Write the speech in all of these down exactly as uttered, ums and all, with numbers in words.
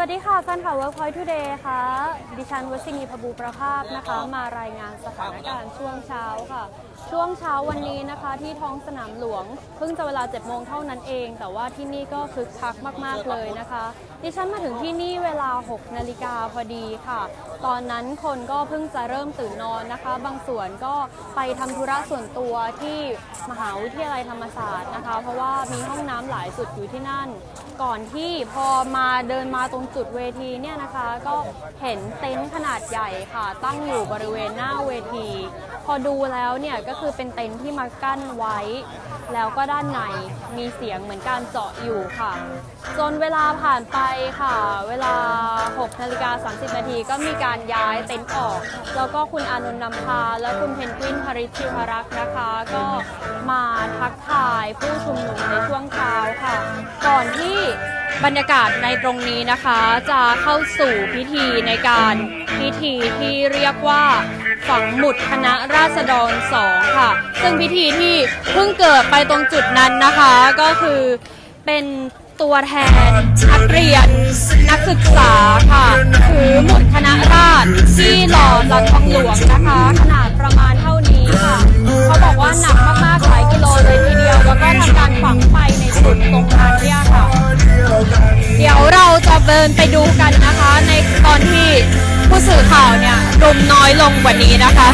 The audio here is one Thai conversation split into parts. สวัสดีค่ะแฟนข่าว Workpoint Today ค่ะดิฉันวชินีพบูประภาสนะคะมารายงานสถานการณ์ช่วงเช้าค่ะช่วงเช้าวันนี้นะคะที่ท้องสนามหลวงเพิ่งจะเวลาเจ็ดโมงเท่านั้นเองแต่ว่าที่นี่ก็คึกคักมากๆเลยนะคะดิฉันมาถึงที่นี่เวลาหกนาฬิกาพอดีค่ะตอนนั้นคนก็เพิ่งจะเริ่มตื่นนอนนะคะบางส่วนก็ไปทำธุระส่วนตัวที่มหาวิทยาลัยธรรมศาสตร์นะคะเพราะว่ามีห้องน้ำหลายจุดอยู่ที่นั่นก่อนที่พอมาเดินมาตรงจุดเวทีเนี่ยนะคะก็เห็นเต็นท์ขนาดใหญ่ค่ะตั้งอยู่บริเวณหน้าเวทีพอดูแล้วเนี่ยก็คือเป็นเต็นท์ที่มากั้นไว้แล้วก็ด้านในมีเสียงเหมือนการเจาะอยู่ค่ะจนเวลาผ่านไปค่ะเวลาหกนาฬิกาสามสิบนาทีก็มีการย้ายเต็นท์ออกแล้วก็คุณอานนท์นำพาและคุณเพนกวินภริชิวหรักษ์นะคะก็มาทักทายผู้ชุมนุมในช่วงเช้าค่ะก่อนที่บรรยากาศในตรงนี้นะคะจะเข้าสู่พิธีในการพิธีที่เรียกว่าฝังหมุดคณะราษฎรสองค่ะซึ่งพิธีที่เพิ่งเกิดไปตรงจุดนั้นนะคะก็คือเป็นตัวแทนนักเรียนนักศึกษาค่ะถือหมุดคณะราษฎรที่หล่อหลังทองหลวงนะคะขนาดประมาณเท่านี้ค่ะเขาบอกว่าหนักมากๆหลายกิโลเลยทีเดียวแล้วก็ทำการฝังไปในจุดตรงนั้นเนี่ยค่ะเดี๋ยวเราจะเดินไปดูกันนะคะในตอนที่ผู้สื่อข่าวเนี่ยรุมน้อยลงกว่านี้นะคะ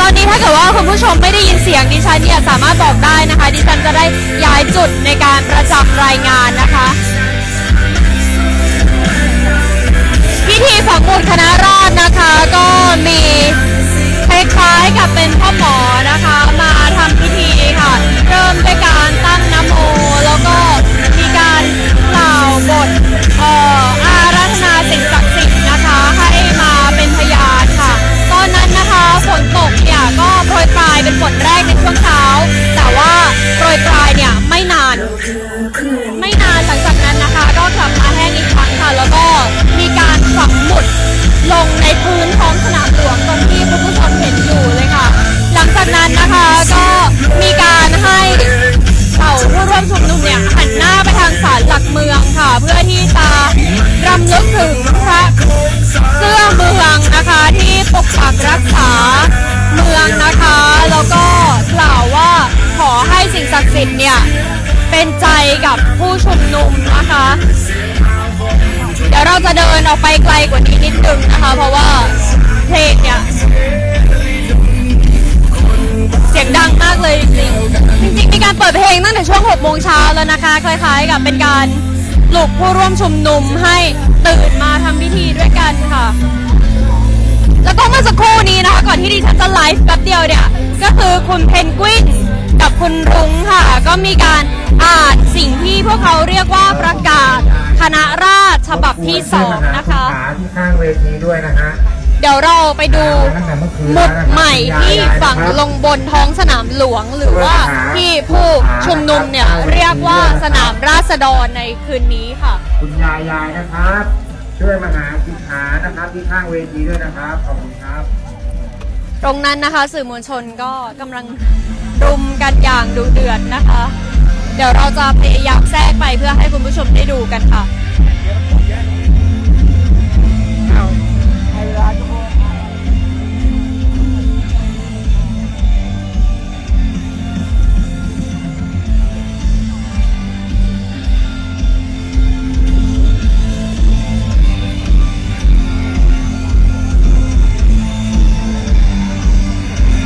ตอนนี้ถ้าเกิดว่าคุณผู้ชมไม่ได้ยินเสียงดิฉันเนี่ยสามารถบอกได้นะคะดิฉันจะได้ย้ายจุดในการประจำรายงานนะคะพิธีฝังหมุดคณะราษฎรนะคะก็มีคล้ายๆกับเป็นพ่อหมอนะคะมาทำพิธีค่ะเริ่มด้วยการตั้งนะโมแล้วก็มีการกล่าวบทเอ่ออาราธนาสิ่งศักดิ์สิทธิ์นะคะให้มาเป็นพยานค่ะตอนนั้นนะคะฝนตกเนี่ยก็โปรยปลายเป็นฝนแรกในช่วงเช้าแต่ว่าโปรยปลายเนี่ยไม่นานไม่นานหลังจากนั้นนะคะก็กลับมาแห้งอีกครั้งค่ะแล้วก็มีการฝังหมุดลงในพื้นท้องสนามหลวงตอนที่คุณผู้ชมเห็นอยู่เลยค่ะหลังจากนั้นนะคะก็มีการให้เหล่าผู้ร่วมชุมนุมเนี่ยหันหน้าไปทางศาลหลักเมืองค่ะเพื่อที่จะรำลึกถึงพระเสื้อเมืองนะคะที่ปกปักรักษาเมืองนะคะแล้วก็กล่าวว่าขอให้สิ่งศักดิ์สิทธิ์เนี่ยเป็นใจกับผู้ชุมนุมนะคะเดี๋ยวเราจะเดินออกไปไกลกว่านี้นิดนึงนะคะเพราะว่าเพลงเนี่ยเสียงดังมากเลยจริงจริงจริงมีการเปิดเพลงตั้งแต่ช่วงหกโมงเช้าแล้วนะคะคล้ายๆกับเป็นการปลุกผู้ร่วมชุมนุมให้ตื่นมาทำพิธีด้วยกันค่ะแล้วก็เมื่อสักครู่นี้นะคะก่อนที่ดิฉันจะไลฟ์แป๊บเดียวเนี่ยก็คือคุณเพนกวินกับคุณรุ้งค่ะก็มีการอ่านสิ่งที่พวกเขาเรียกว่าประกาศคณะราษฎรฉบับที่สองนะคะที่ข้างเวทีด้วยนะคะเดี๋ยวเราไปดูหมุดใหม่ที่ฝังลงบนท้องสนามหลวงหรือว่าที่ผู้ชุมนุมเนี่ยเรียกว่าสนามราษฎรในคืนนี้ค่ะคุณยายยายนะครับช่วยมาหาคุณขานะครับที่ข้างเวทีด้วยนะครับขอบคุณครับตรงนั้นนะคะสื่อมวลชนก็กำลังรุมกันอย่างดุเดือดนะคะเดี๋ยวเราจะพยายามแทรกไปเพื่อให้คุณผู้ชมได้ดูกันค่ะ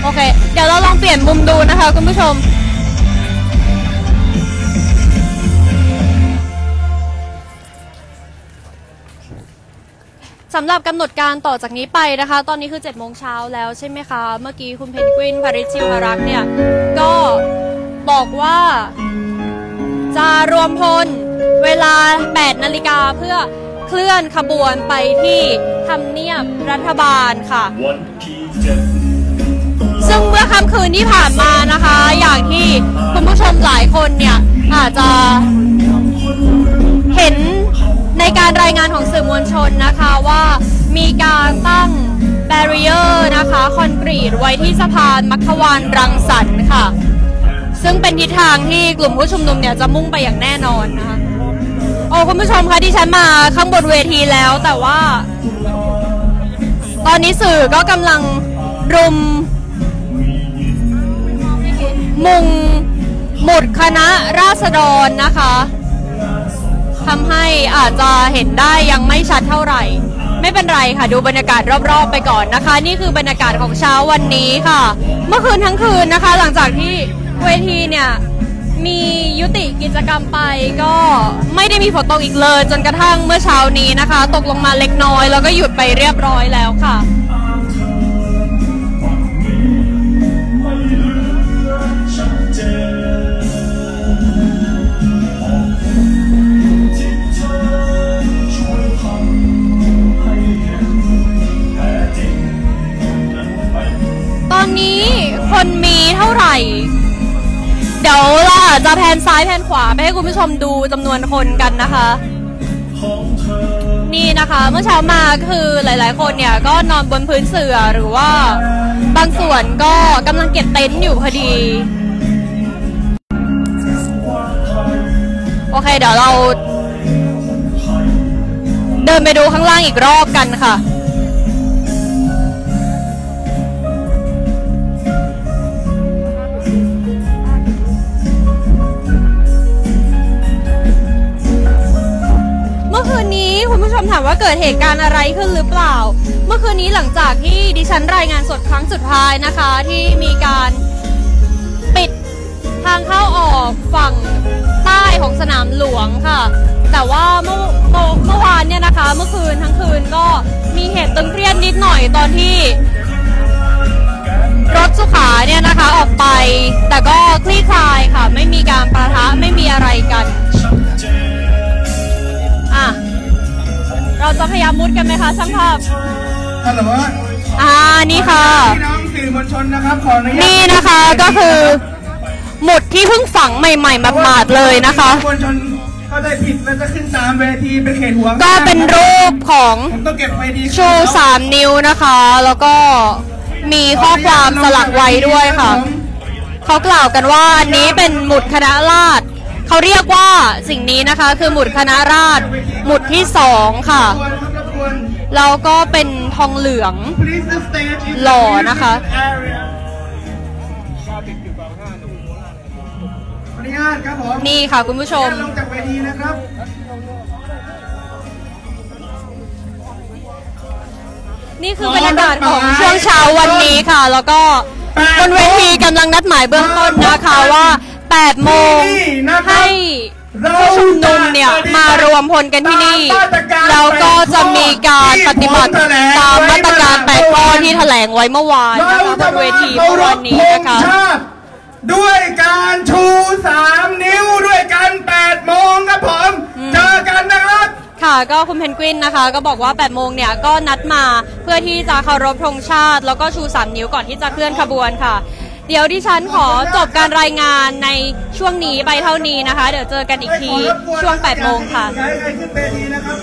โอเคเดี๋ยวเราลองเปลี่ยนมุมดูนะคะคุณผู้ชมสำหรับกำหนดการต่อจากนี้ไปนะคะตอนนี้คือเจ็ดโมงเช้าแล้วใช่ไหมคะเมื่อกี้คุณเพนกวินภริชิวหรักษ์เนี่ยก็บอกว่าจะรวมพลเวลาแปดนาฬิกาเพื่อเคลื่อนขบวนไปที่ทำเนียบรัฐบาลค่ะซึ่งเมื่อค่ำคืนที่ผ่านมานะคะอย่างที่คุณผู้ชมหลายคนเนี่ยอาจจะเห็นในการรายงานของสื่อมวลชนนะคะว่ามีการตั้งแบรีเออร์นะคะคอนกรีตไว้ที่สะพานมัคควานรังสรรค์ค่ะซึ่งเป็นทิศทางที่กลุ่มผู้ชุมนุมเนี่ยจะมุ่งไปอย่างแน่นอนนะคะโอ คุณผู้ชมคะที่ฉันมาข้างบนเวทีแล้วแต่ว่าตอนนี้สื่อก็กำลังรุมมุงหมุดคณะราษฎรนะคะทำให้อาจจะเห็นได้ยังไม่ชัดเท่าไหร่ไม่เป็นไรค่ะดูบรรยากาศรอบๆไปก่อนนะคะนี่คือบรรยากาศของเช้าวันนี้ค่ะเมื่อคืนทั้งคืนนะคะหลังจากที่เวทีเนี่ยมียุติกิจกรรมไปก็ไม่ได้มีฝนตกอีกเลยจนกระทั่งเมื่อเช้านี้นะคะตกลงมาเล็กน้อยแล้วก็หยุดไปเรียบร้อยแล้วค่ะตอนนี้คนมีเท่าไหร่เดี๋ยวเราอาจจะแพนซ้ายแพนขวาไปให้คุณผู้ชมดูจำนวนคนกันนะคะนี่นะคะเมื่อเช้ามาคือหลายๆคนเนี่ยก็นอนบนพื้นเสื่อหรือว่าบางส่วนก็กำลังเก็บเต็นท์อยู่พอดีโอเคเดี๋ยวเราเดินไปดูข้างล่างอีกรอบกันค่ะถามว่าเกิดเหตุการณ์อะไรขึ้นหรือเปล่าเมื่อคืนนี้หลังจากที่ดิฉันรายงานสดครั้งสุดท้ายนะคะที่มีการปิดทางเข้าออกฝั่งใต้ของสนามหลวงค่ะแต่ว่าเมื่อเมื่อวานเนี่ยนะคะเมื่อคืนทั้งคืนก็มีเหตุตึงเครียดนิดหน่อยตอนที่รถสุขาเนี่ยนะคะออกไปแต่ก็คลี่คลายค่ะไม่มีการปะทะไม่มีอะไรกันอ่ะเราจะพยายามมุดกันไหมคะช่างภาพฮัลโหลอ่านี่ค่ะพี่น้องสื่อมวลชนนะครับขออนุญาตนี่นะคะก็คือหมุดที่เพิ่งฝังใหม่ๆหมาดๆเลยนะคะมวลชนก็ได้ผิดแล้วจะขึ้นตามเวทีเป็นเขตหัวก็เป็นรูปของชูสามนิ้วนะคะแล้วก็มีข้อความสลักไว้ด้วยค่ะเขากล่าวกันว่านี้เป็นหมุดคณะราษฎรเขาเรียกว่าสิ่งนี้นะคะคือหมุดคณะราษฎรหมุดที่สองค่ะแล้วก็เป็นทองเหลืองหล่อนะคะนี่ค่ะคุณผู้ชมนี่คือบรรยากาศของช่วงเช้าวันนี้ค่ะแล้วก็บนเวทีกำลังนัดหมายเบื้องต้นนะคะว่าแปดโมงให้ผู้ชุมนุมเนี่ยมารวมพลกันที่นี่แล้วก็จะมีการปฏิบัติตามมาตรการแปดข้อที่แถลงไว้เมื่อวานนะคะบนเวทีเมื่อวานนี้นะคะด้วยการชูสามนิ้วด้วยกันแปดโมงครับผมเจอกันนะครับค่ะก็คุณเพนกวินนะคะก็บอกว่าแปดโมงเนี่ยก็นัดมาเพื่อที่จะเคารพธงชาติแล้วก็ชูสามนิ้วก่อนที่จะเคลื่อนขบวนค่ะเดี๋ยวดิฉันขอจบการรายงานในช่วงนี้ไปเท่านี้นะคะเดี๋ยวเจอกันอีกทีช่วงแปดโมงค่ะ